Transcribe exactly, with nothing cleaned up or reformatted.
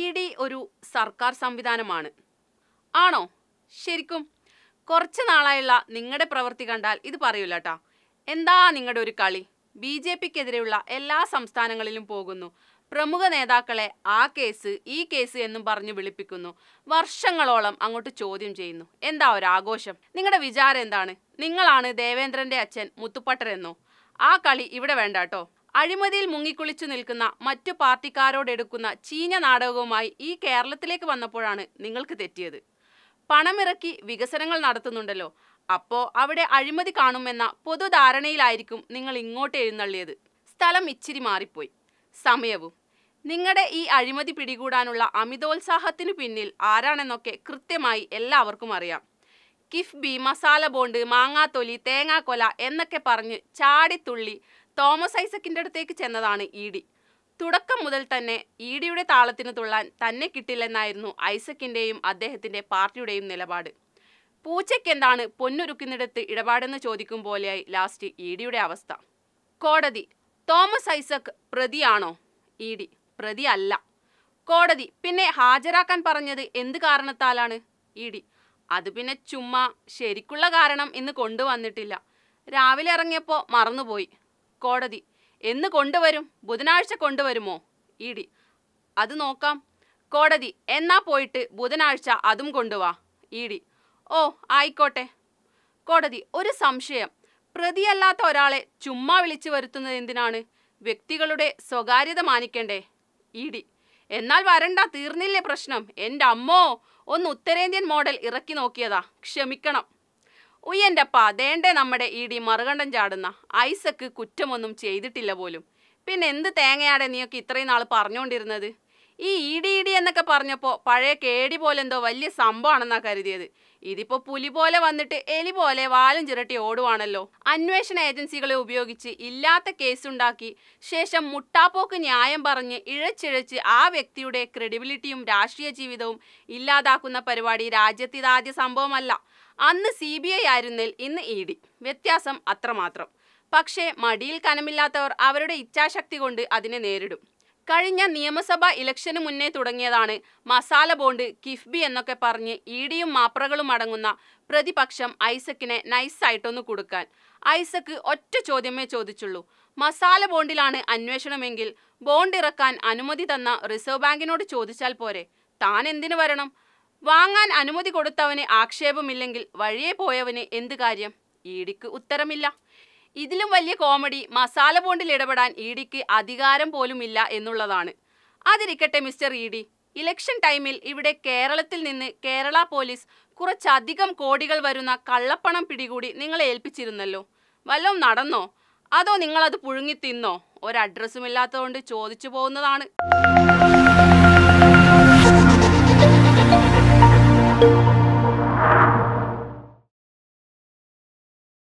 E D ഒരു സർക്കാർ സംവിധാനമാണ്. ആണോ? ശരിക്കും കുറച്ച് നാളായുള്ള നിങ്ങളുടെ പ്രവൃത്തി കണ്ടാൽ ഇത് പറയൂല കേട്ടോ. എന്താ നിങ്ങളുടെ ഒരു കളി? ബി ജെ പിക്കെതിരെയുള്ള എല്ലാ സംസ്ഥാനങ്ങളിലും പോകുന്നു. പ്രമുഖ നേതാക്കളെ ആ കേസ് ഈ കേസ് എന്നും പറഞ്ഞ് വിളിപ്പിക്കുന്നു. വർഷങ്ങളോളം അങ്ങോട്ട് ചോദ്യം ചെയ്യുന്നു. എന്താ ഒരാഘോഷം? നിങ്ങളുടെ വിചാരം എന്താണ്? നിങ്ങളാണ് ദേവേന്ദ്രൻ്റെ അച്ഛൻ മുത്തുപ്പട്ടരെന്നോ? ആ കളി ഇവിടെ വേണ്ട കേട്ടോ. അഴിമതിയിൽ മുങ്ങിക്കുളിച്ചു നിൽക്കുന്ന മറ്റു പാർട്ടിക്കാരോടെടുക്കുന്ന ചീഞ്ഞ നാടകവുമായി ഈ കേരളത്തിലേക്ക് വന്നപ്പോഴാണ് നിങ്ങൾക്ക് തെറ്റിയത്. പണമിറക്കി വികസനങ്ങൾ നടത്തുന്നുണ്ടല്ലോ, അപ്പോൾ അവിടെ അഴിമതി കാണുമെന്ന പൊതുധാരണയിലായിരിക്കും നിങ്ങൾ ഇങ്ങോട്ട് എഴുന്നള്ളിയത്. സ്ഥലം ഇച്ചിരി മാറിപ്പോയി, സമയവും. നിങ്ങളുടെ ഈ അഴിമതി പിടികൂടാനുള്ള അമിതോത്സാഹത്തിനു പിന്നിൽ ആരാണെന്നൊക്കെ കൃത്യമായി എല്ലാവർക്കും അറിയാം. കിഫ്ബി, മസാല ബോണ്ട്, മാങ്ങാത്തൊലി, തേങ്ങാക്കൊല എന്നൊക്കെ പറഞ്ഞ് ചാടിത്തുള്ളി തോമസ് ഐസക്കിൻ്റെ അടുത്തേക്ക് ചെന്നതാണ് ഇ ഡി. തുടക്കം മുതൽ തന്നെ ഇ ഡിയുടെ താളത്തിന് തുള്ളാൻ തന്നെ കിട്ടില്ലെന്നായിരുന്നു ഐസക്കിൻ്റെയും അദ്ദേഹത്തിൻ്റെ പാർട്ടിയുടെയും നിലപാട്. പൂച്ചയ്ക്കെന്താണ് പൊന്നുരുക്കുന്നിടത്ത് ഇടപാടെന്ന് ചോദിക്കും പോലെയായി ലാസ്റ്റ് ഇ ഡിയുടെ അവസ്ഥ. കോടതി: തോമസ് ഐസക്ക് പ്രതിയാണോ? ഇ ഡി: പ്രതി അല്ല. കോടതി: പിന്നെ ഹാജരാക്കാൻ പറഞ്ഞത് എന്ത് കാരണത്താലാണ്? ഇ ഡി: അത് പിന്നെ ചുമ്മാ, ശരിക്കുള്ള കാരണം ഇന്ന് കൊണ്ടുവന്നിട്ടില്ല, രാവിലെ ഇറങ്ങിയപ്പോൾ മറന്നുപോയി. കോടതി: എന്ന് കൊണ്ടുവരും? ബുധനാഴ്ച കൊണ്ടുവരുമോ? ഇ ഡി: അത് നോക്കാം. കോടതി: എന്നാ പോയിട്ട് ബുധനാഴ്ച അതും കൊണ്ടുവാ. ഇ ഡി: ഓ ആയിക്കോട്ടെ. കോടതി: ഒരു സംശയം, പ്രതിയല്ലാത്ത ഒരാളെ ചുമ്മാ വിളിച്ചു വരുത്തുന്നത് എന്തിനാണ്? വ്യക്തികളുടെ സ്വകാര്യത മാനിക്കണ്ടേ? ഇ ഡി: എന്നാൽ വരണ്ട, തീർന്നില്ലേ പ്രശ്നം? എൻ്റെ അമ്മോ, ഒന്ന് ഉത്തരേന്ത്യൻ മോഡൽ ഇറക്കി നോക്കിയതാ, ക്ഷമിക്കണം. ഉയ്യൻ്റെപ്പാ, ദേണ്ടേ നമ്മുടെ ഇ ഡി മറുകണ്ഠം ചാടുന്ന. ഐസക്ക് കുറ്റമൊന്നും ചെയ്തിട്ടില്ല പോലും, പിന്നെ എന്ത് തേങ്ങയാടെ നീയൊക്കെ ഇത്രയും നാൾ പറഞ്ഞുകൊണ്ടിരുന്നത്? ഈ ഇ ഡി ഇ ഡി എന്നൊക്കെ പറഞ്ഞപ്പോൾ പഴയ കേടി പോലെന്തോ വലിയ സംഭവമാണെന്നാണ് കരുതിയത്. ഇതിപ്പോൾ പുലി പോലെ വന്നിട്ട് എലി പോലെ വാലും ചിരട്ടി ഓടുവാണല്ലോ. അന്വേഷണ ഏജൻസികളെ ഉപയോഗിച്ച് ഇല്ലാത്ത കേസുണ്ടാക്കി, ശേഷം മുട്ടാപ്പോക്ക് ന്യായം പറഞ്ഞ് ഇഴച്ചിഴച്ച് ആ വ്യക്തിയുടെ ക്രെഡിബിലിറ്റിയും രാഷ്ട്രീയ ജീവിതവും ഇല്ലാതാക്കുന്ന പരിപാടി രാജ്യത്തിതാദ്യ സംഭവമല്ല. അന്ന് സി ബി ഐ ആയിരുന്നിൽ ഇന്ന് ഇ ഡി. വ്യത്യാസം അത്രമാത്രം. പക്ഷേ മടിയിൽ കനമില്ലാത്തവർ അവരുടെ ഇച്ഛാശക്തി കൊണ്ട് അതിനെ നേരിടും. കഴിഞ്ഞ നിയമസഭാ ഇലക്ഷന് മുന്നേ തുടങ്ങിയതാണ് മസാല ബോണ്ട്, കിഫ്ബി എന്നൊക്കെ പറഞ്ഞ് ഇ ഡിയും മാപ്രകളും അടങ്ങുന്ന പ്രതിപക്ഷം ഐസക്കിനെ നൈസായിട്ടൊന്ന് കൊടുക്കാൻ. ഐസക്ക് ഒറ്റ ചോദ്യമേ ചോദിച്ചുള്ളൂ. മസാല ബോണ്ടിലാണ് അന്വേഷണമെങ്കിൽ ബോണ്ട് ഇറക്കാൻ അനുമതി തന്ന റിസർവ് ബാങ്കിനോട് ചോദിച്ചാൽ പോരെ? താൻ എന്തിനു വരണം? വാങ്ങാൻ അനുമതി കൊടുത്തവന് ആക്ഷേപമില്ലെങ്കിൽ വഴിയെ പോയവന് എന്ത് കാര്യം? ഇ ഡിക്ക് ഉത്തരമില്ല. ഇതിലും വലിയ കോമഡി, മസാല ബോണ്ടിൽ ഇടപെടാൻ ഇ ഡിക്ക് അധികാരം പോലും ഇല്ല എന്നുള്ളതാണ്. അതിരിക്കട്ടെ മിസ്റ്റർ ഇ ഡി, ഇലക്ഷൻ ടൈമിൽ ഇവിടെ കേരളത്തിൽ നിന്ന് കേരള പോലീസ് കുറച്ചധികം കോടികൾ വരുന്ന കള്ളപ്പണം പിടികൂടി നിങ്ങളെ ഏൽപ്പിച്ചിരുന്നല്ലോ. വല്ലതും നടന്നോ? അതോ നിങ്ങളത് പുഴുങ്ങി തിന്നോ? ഒരഡ്രസ്സുമില്ലാത്തതുകൊണ്ട് ചോദിച്ചു പോകുന്നതാണ്.